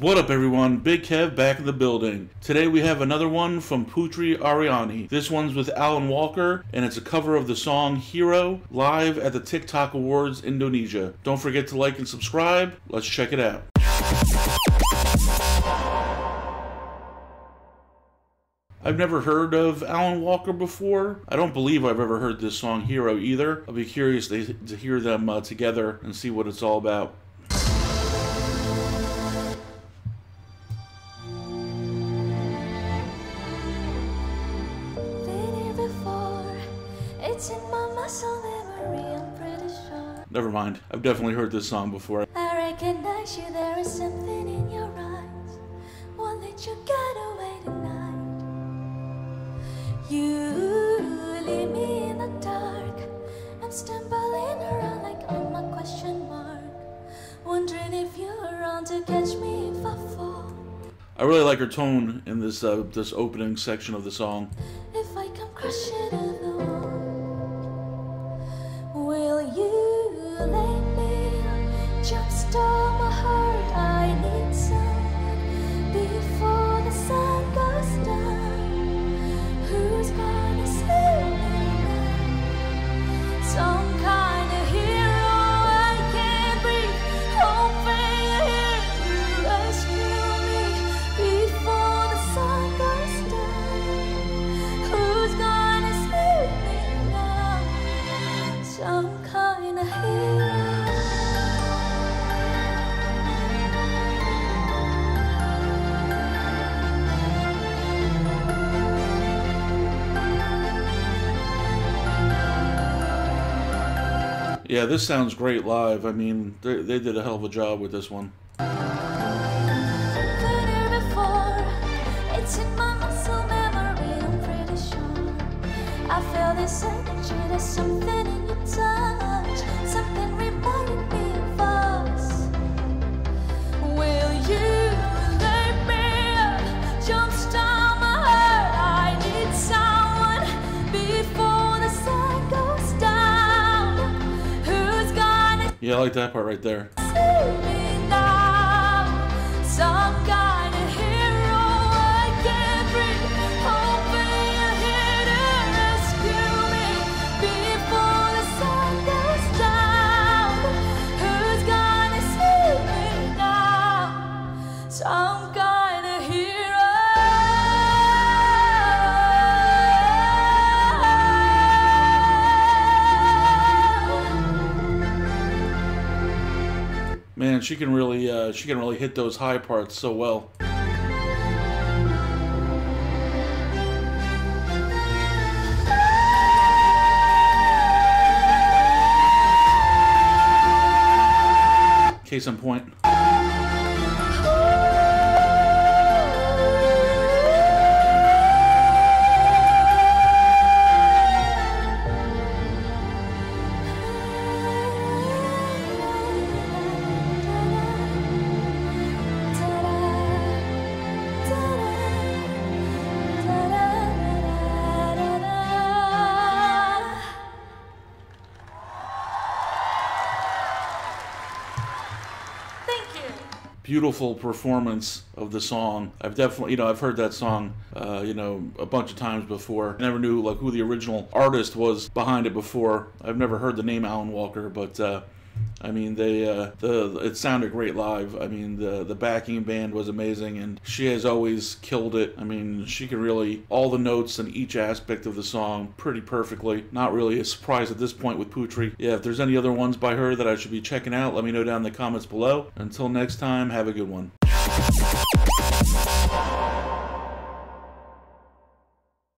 What up everyone, Big Kev back in the building. Today we have another one from Putri Ariani. This one's with Alan Walker and it's a cover of the song Hero live at the TikTok Awards Indonesia. Don't forget to like and subscribe. Let's check it out. I've never heard of Alan Walker before. I don't believe I've ever heard this song Hero either. I'll be curious to hear them together and see what it's all about. Never mind. I've definitely heard this song before. I recognize you, there is something in your eyes. Won't let you get away tonight. You leave me in the dark. I'm stumbling around like I'm a question mark. Wondering if you're around to catch me if I fall. I really like her tone in this opening section of the song. If I come crushing along, will you? Just all my heart, I need some before the sun goes down. Who's gonna save me now? Some kind of hero, I can't breathe. Hoping you're here to rescue me before the sun goes down. Who's gonna save me now? Some kind of hero. Yeah, this sounds great live. I mean, they did a hell of a job with this one. It's in my muscle memory, I'm pretty sure. I feel this energy, there's something in your touch. Something reminding me of us. Will you let me jumpstart my heart? I need someone before the sun goes down. Yeah, I like that part right there. Man, she can really hit those high parts so well. Case in point. Beautiful performance of the song. I've definitely, I've heard that song, a bunch of times before. I never knew like who the original artist was behind it before. I've never heard the name Alan Walker, but I mean, it sounded great live. I mean, the backing band was amazing, and she has always killed it. I mean, she could really all the notes and each aspect of the song pretty perfectly. Not really a surprise at this point with Putri. Yeah, if there's any other ones by her that I should be checking out, let me know down in the comments below. Until next time, have a good one.